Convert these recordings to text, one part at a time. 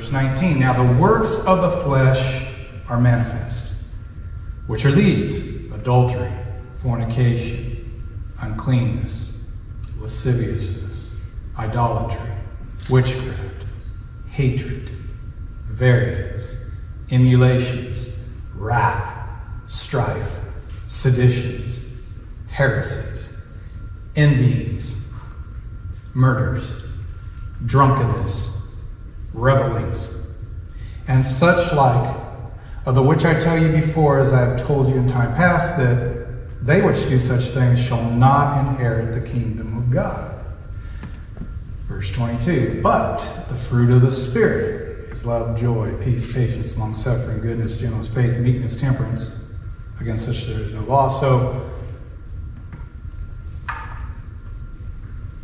Verse 19, now the works of the flesh are manifest, which are these: adultery, fornication, uncleanness, lasciviousness, idolatry, witchcraft, hatred, variance, emulations, wrath, strife, seditions, heresies, envyings, murders, drunkenness, revelings, and such like, of the which I tell you before, as I have told you in time past, that they which do such things shall not inherit the kingdom of God. Verse 22, but the fruit of the Spirit is love, joy, peace, patience, long-suffering, goodness, gentleness, faith, meekness, temperance. Against such there is no law. So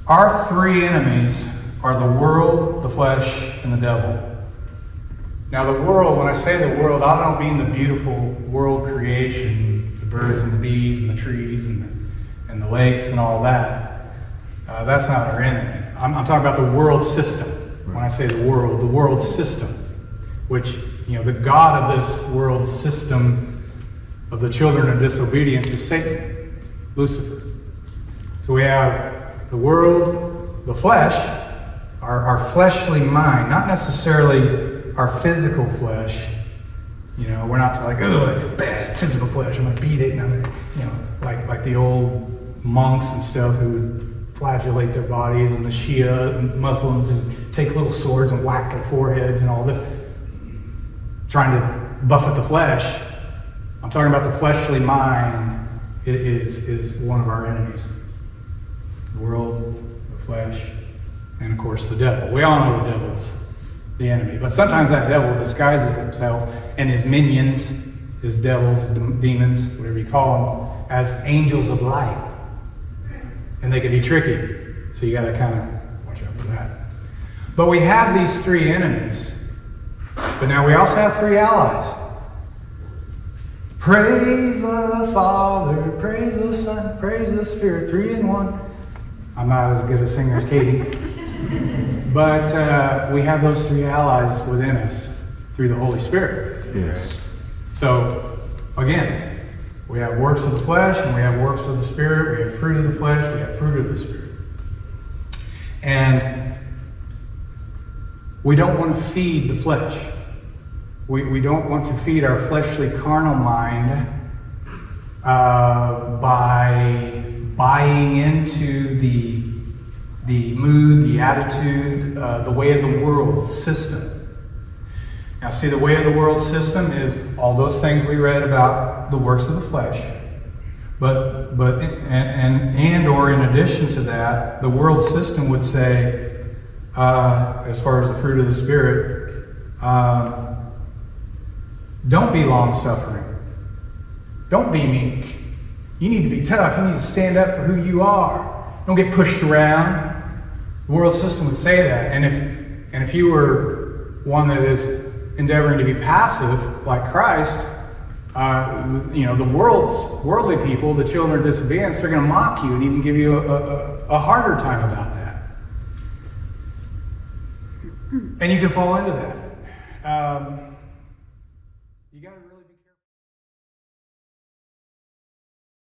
our three enemies are the world, the flesh, and the devil. Now the world, when I say the world, I don't mean the beautiful world creation, the birds and the bees and the trees and the lakes and all that. That's not our enemy. I'm talking about the world system. When I say the world system, which, you know, the god of this world system of the children of disobedience is Satan, Lucifer. So we have the world, the flesh, our fleshly mind, not necessarily our physical flesh. You know, we're not like, oh, I feel bad, physical flesh, I'm gonna beat it, and I'm gonna, you know, like the old monks and stuff who would flagellate their bodies, and the Shia and Muslims who take little swords and whack their foreheads and all this, trying to buffet the flesh. I'm talking about the fleshly mind is one of our enemies. The world, the flesh, and of course the devil. We all know the devil's the enemy. But sometimes that devil disguises himself and his minions, his devils, demons, whatever you call them, as angels of light. And they can be tricky. So you got to kind of watch out for that. But we have these three enemies. But now we also have three allies. Praise the Father, praise the Son, praise the Spirit, three in one. I'm not as good a singer as Katie. But we have those three allies within us through the Holy Spirit. Yes. So, again, we have works of the flesh and we have works of the Spirit. We have fruit of the flesh, we have fruit of the Spirit. And we don't want to feed the flesh. We don't want to feed our fleshly carnal mind by buying into the mood, the attitude, the way of the world system. Now see, the way of the world system is all those things we read about the works of the flesh. But and or in addition to that, the world system would say, as far as the fruit of the Spirit, don't be long-suffering. Don't be meek. You need to be tough. You need to stand up for who you are. Don't get pushed around. The world system would say that. And if you were one that is endeavoring to be passive, like Christ, you know, the worldly people, the children of disobedience, they're going to mock you and even give you a harder time about that. And you can fall into that.